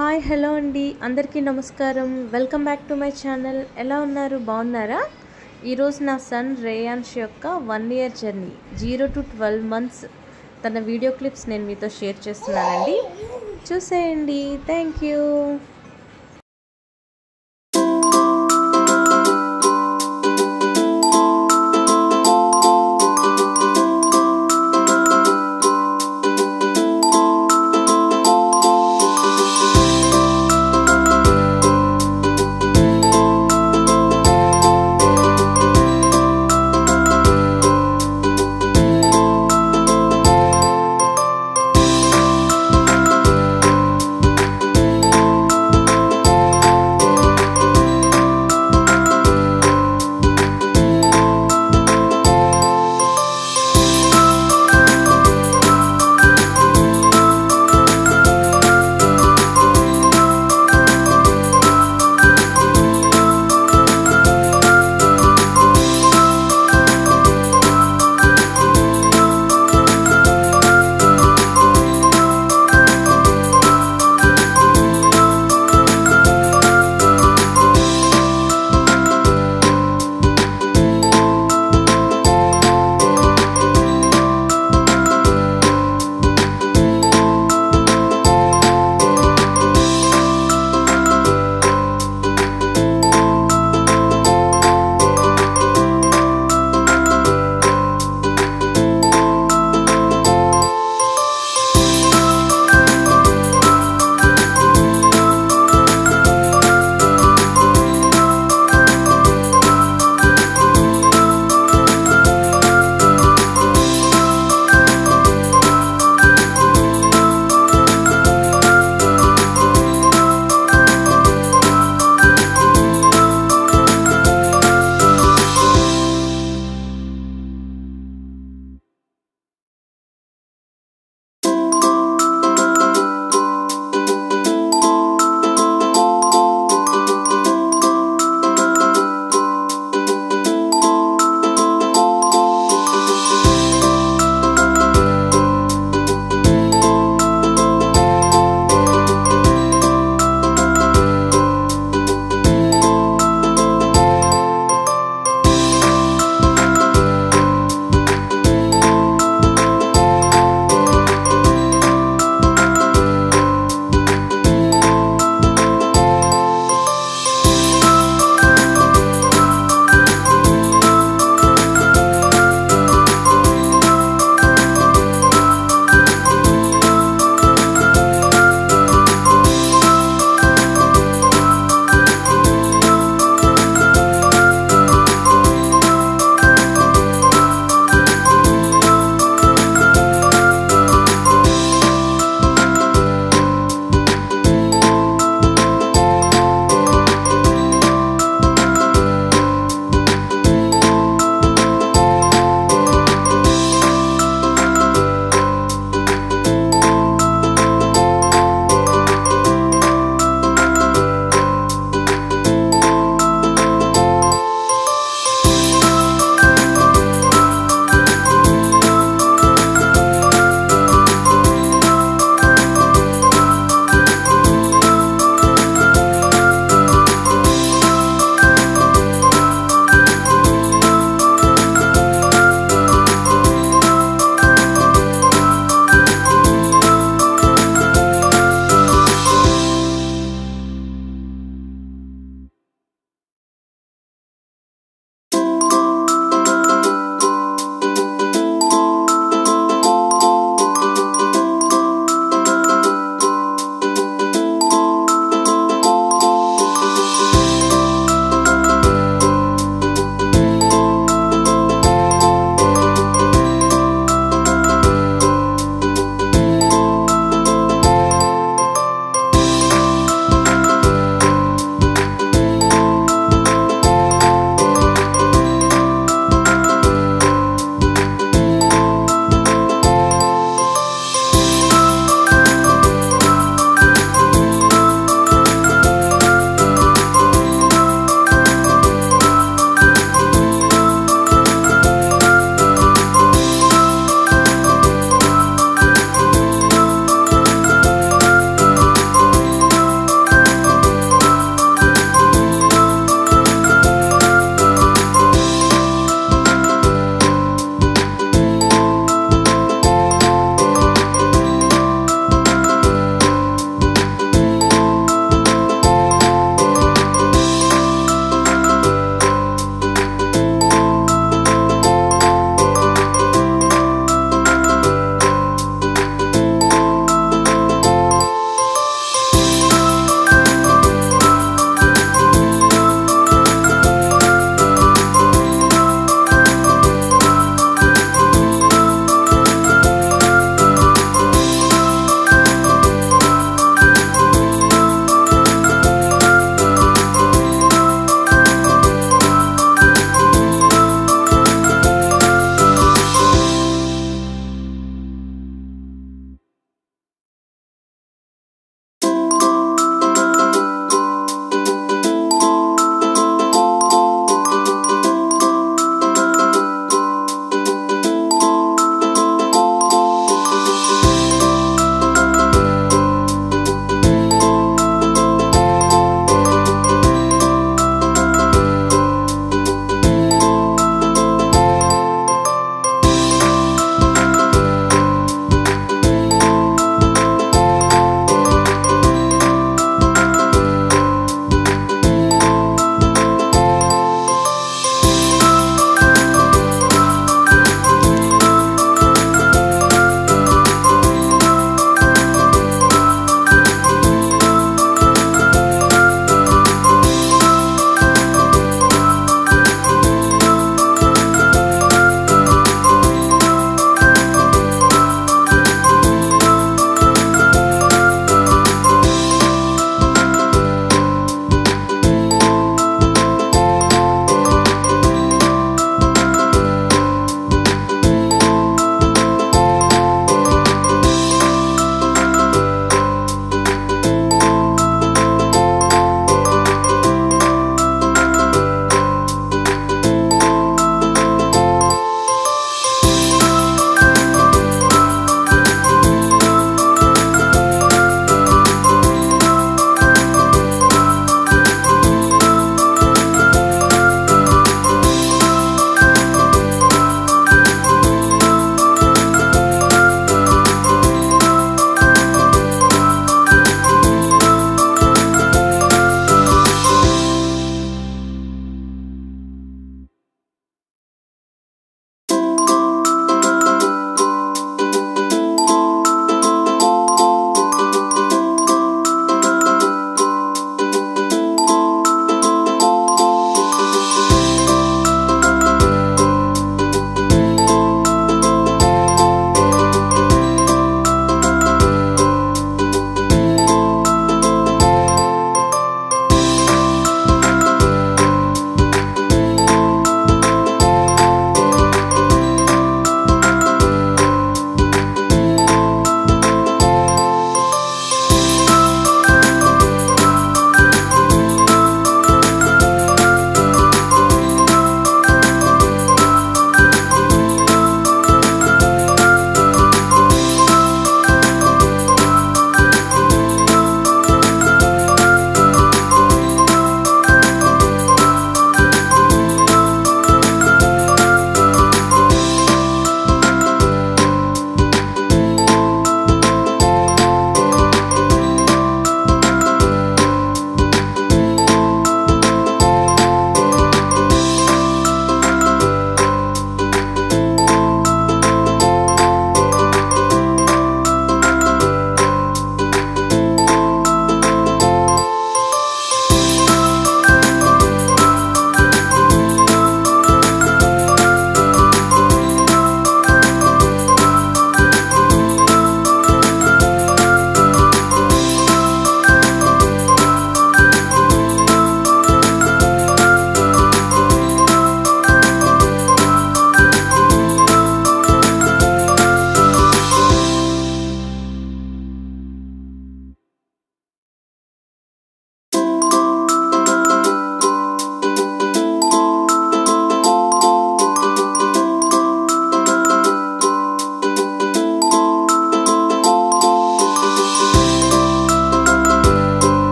hi hello అండి అందరికీ నమస్కారం welcome back to my channel ఎలా ఉన్నారు బాగున్నారా ఈ రోజు నా సన్ రేయాన్ష్ యొక్క 1 ఇయర్ జర్నీ 0 టు 12 మంత్స్ తన వీడియో క్లిప్స్ నేను మీతో షేర్ చేస్తున్నానండి చూసేయండి థాంక్యూ